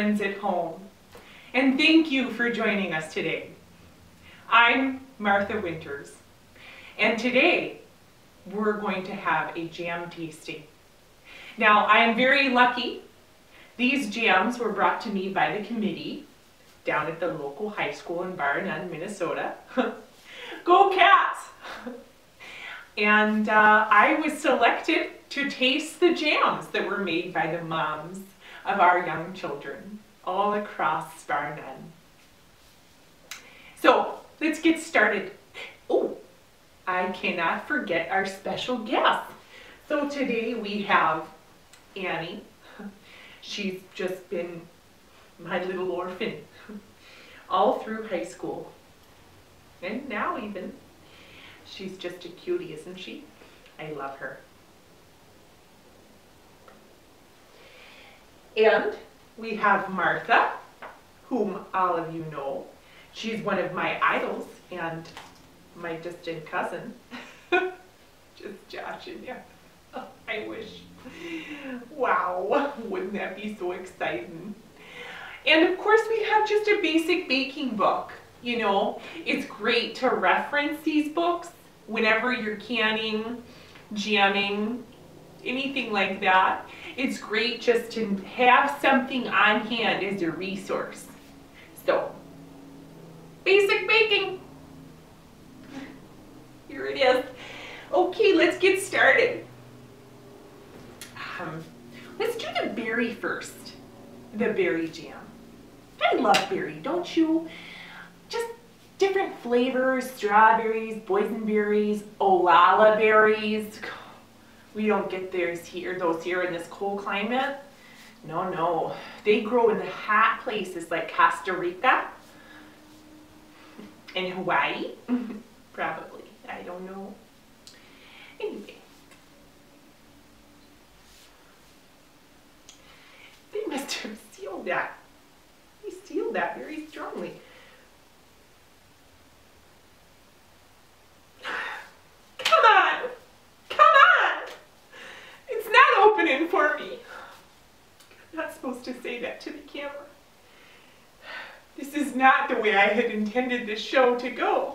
friends at home. And thank you for joining us today. I'm Martha Winters, and today we're going to have a jam tasting. Now, I am very lucky. These jams were brought to me by the committee down at the local high school in Bar Nunn, Minnesota. Go Cats! And I was selected to taste the jams that were made by the moms of our young children all across Bar Nunn. So let's get started. Oh, I cannot forget our special guest. So today we have Annie. She's just been my little orphan all through high school. And now even. She's just a cutie, isn't she? I love her. And we have Martha, whom all of you know. She's one of my idols and my distant cousin. Just joshing you. Oh, I wish. Wow, wouldn't that be so exciting? And of course we have just a basic baking book. You know, it's great to reference these books whenever you're canning, jamming, anything like that. It's great just to have something on hand as a resource. So, basic baking. Here it is. Okay, let's get started. Let's do the berry first. The berry jam. I love berry, don't you? Just different flavors, strawberries, boysenberries, olala berries. We don't get those here in this cold climate. No. They grow in the hot places like Costa Rica and Hawaii. Probably. I don't know. Anyway. They must have sealed that. They sealed that very strongly. For me. I'm not supposed to say that to the camera. This is not the way I had intended this show to go.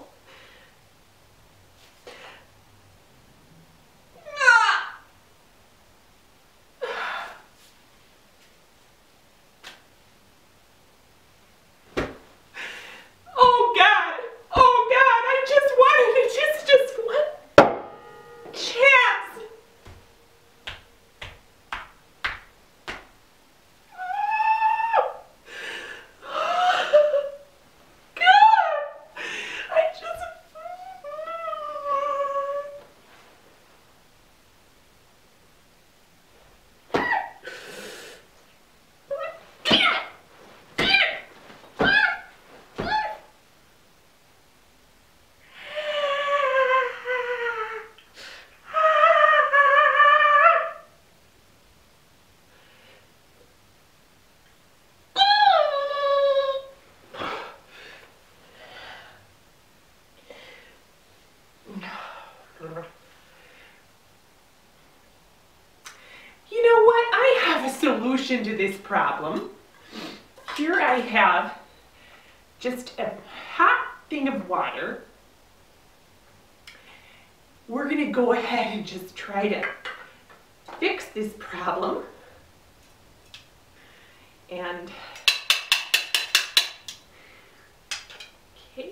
Solution to this problem. Here I have just a hot thing of water. We're going to go ahead and just try to fix this problem. And okay.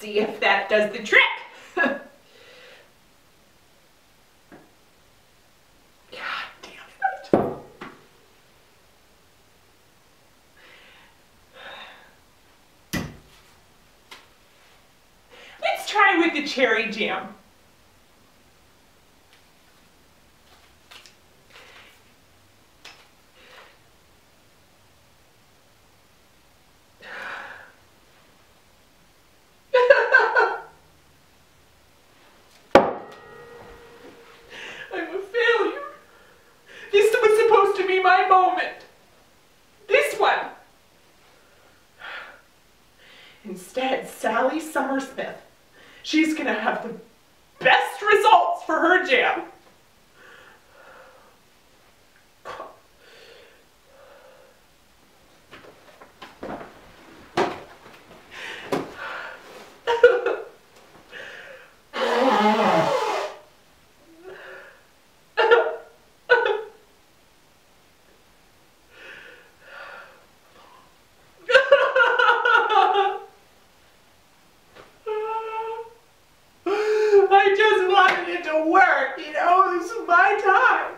See if that does the trick. God damn it. Let's try with the cherry jam. Sally Sally Summersmith. She's gonna have the best results for her jam. I just wanted it to work, you know, this is my time.